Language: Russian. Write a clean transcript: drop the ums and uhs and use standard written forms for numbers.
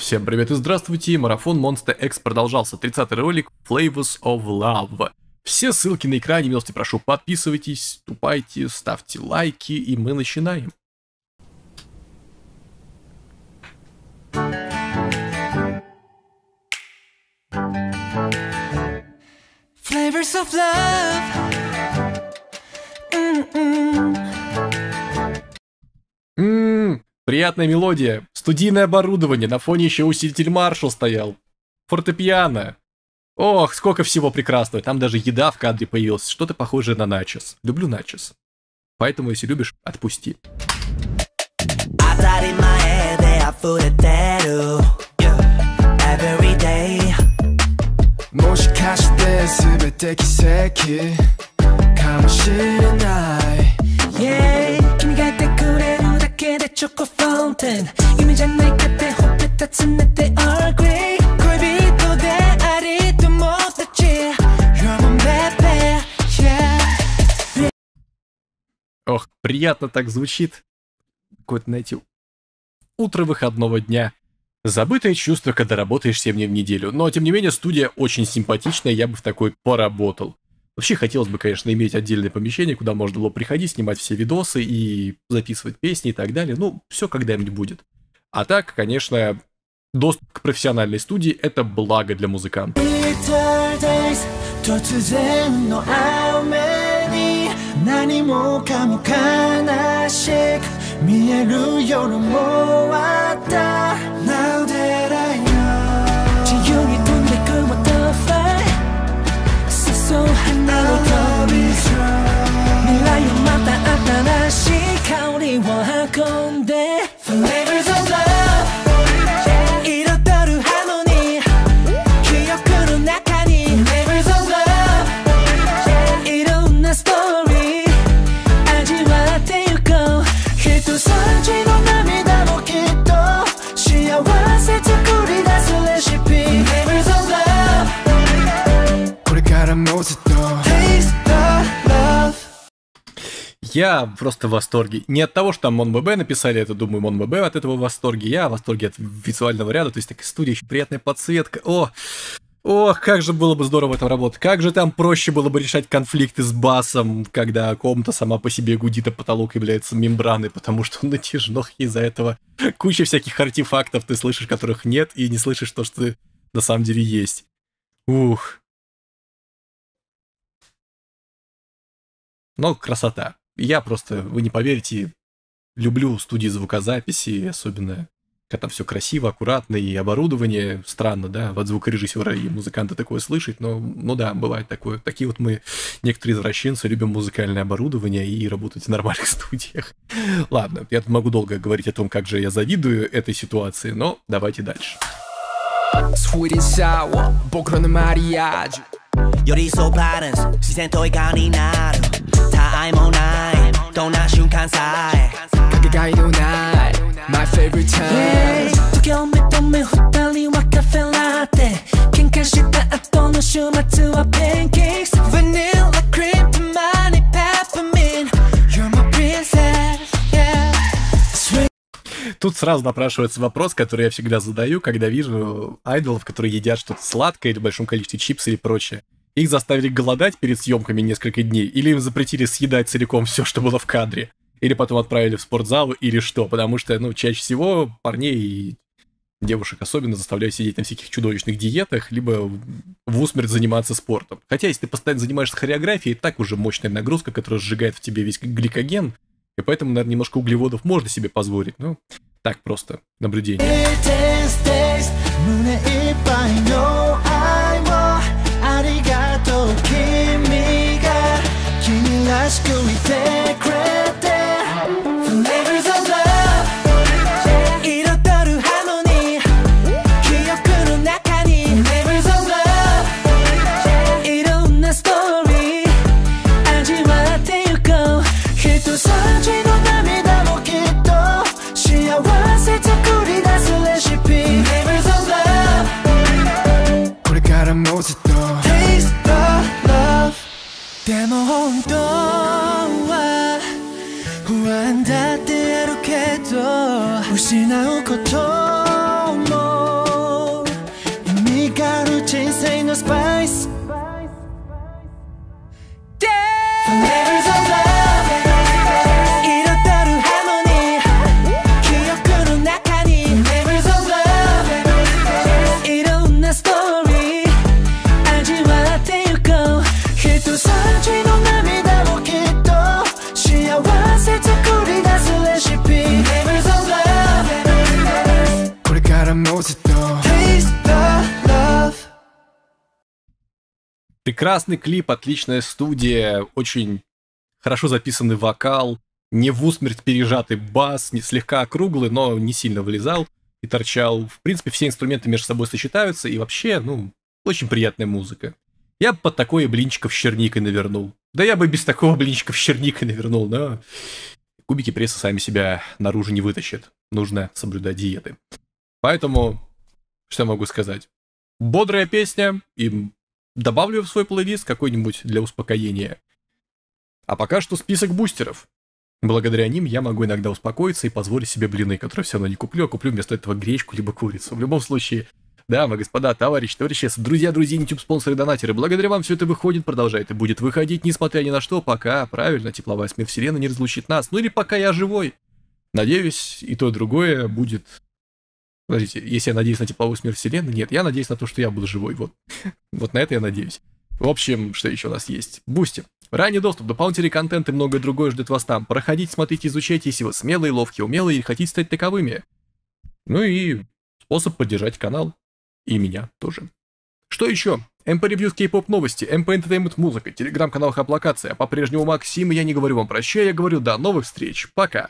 Всем привет и здравствуйте, марафон Monster X продолжался, 30-й ролик Flavors of Love. Все ссылки на экране, милости прошу, подписывайтесь, вступайте, ставьте лайки, и мы начинаем. Flavors of Love. Приятная мелодия. Студийное оборудование, на фоне еще усилитель Маршалл стоял. Фортепиано. Ох, сколько всего прекрасного. Там даже еда в кадре появилась. Что-то похожее на начос. Люблю начос. Поэтому, если любишь, отпусти. Ох, приятно так звучит. Какое-то, знаете, утро выходного дня. Забытое чувство, когда работаешь 7 дней в неделю. Но, тем не менее, студия очень симпатичная, я бы в такой поработал. Вообще, хотелось бы, конечно, иметь отдельное помещение, куда можно было приходить, снимать все видосы и записывать песни и так далее. Ну, все когда-нибудь будет. А так, конечно, доступ к профессиональной студии – это благо для музыканта. Я просто в восторге. Не от того, что там Мон ББ написали, это, думаю, Мон ББ от этого в восторге. Я в восторге от визуального ряда, то есть такая студия, еще приятная подсветка. Ох, как же было бы здорово в этом работать. Как же там проще было бы решать конфликты с басом, когда комната сама по себе гудит, а потолок является мембраной, потому что он натяжных, из-за этого куча всяких артефактов ты слышишь, которых нет, и не слышишь то, что на самом деле есть. Ух. Но красота. Я просто, вы не поверите, люблю студии звукозаписи, особенно когда там все красиво, аккуратно, и оборудование странно, да, вот звукорежиссера и музыканта такое слышать, но, ну да, бывает такое. Такие вот мы, некоторые извращенцы, любим музыкальное оборудование и работать в нормальных студиях. Ладно, я тут могу долго говорить о том, как же я завидую этой ситуации, но давайте дальше. Тут сразу напрашивается вопрос, который я всегда задаю, когда вижу айдолов, которые едят что-то сладкое или в большом количестве чипсы и прочее. Их заставили голодать перед съемками несколько дней, или им запретили съедать целиком все, что было в кадре, или потом отправили в спортзал, или что, потому что, ну, чаще всего парней и девушек особенно заставляют сидеть на всяких чудовищных диетах, либо в усмерть заниматься спортом. Хотя, если ты постоянно занимаешься хореографией, так уже мощная нагрузка, которая сжигает в тебе весь гликоген, и поэтому, наверное, немножко углеводов можно себе позволить, ну, так просто, наблюдение. Прекрасный клип, отличная студия, очень хорошо записанный вокал, не в усмерть пережатый бас, не слегка округлый, но не сильно вылезал и торчал. В принципе, все инструменты между собой сочетаются, и вообще, ну, очень приятная музыка. Я бы под такое блинчиков с черникой навернул. Да я бы без такого блинчиков с черникой навернул, но кубики пресса сами себя наружу не вытащат. Нужно соблюдать диеты. Поэтому, что могу сказать? Бодрая песня, и добавлю в свой плейлист какой-нибудь для успокоения. А пока что список бустеров. Благодаря ним я могу иногда успокоиться и позволить себе блины, которые все равно не куплю, а куплю вместо этого гречку либо курицу. В любом случае, дамы, господа, товарищи, товарищи, друзья, YouTube спонсоры, донатеры, благодаря вам все это выходит, продолжает и будет выходить, несмотря ни на что, пока, правильно, тепловая смерть вселенной не разлучит нас, ну или пока я живой. Надеюсь, и то, и другое будет... Подождите, если я надеюсь на тепловую смерть вселенной, нет, я надеюсь на то, что я буду живой, вот. Вот на это я надеюсь. В общем, что еще у нас есть? Boosty. Ранний доступ, дополнительный контент и многое другое ждет вас там. Проходите, смотрите, изучайте, если вы смелые, ловкие, умелые и хотите стать таковыми. Ну и способ поддержать канал. И меня тоже. Что еще? МП Ревьюс Кей-Поп новости, МП Entertainment музыка, телеграм-канал Хаплокация. По-прежнему Максим, я не говорю вам прощай, я говорю до новых встреч. Пока.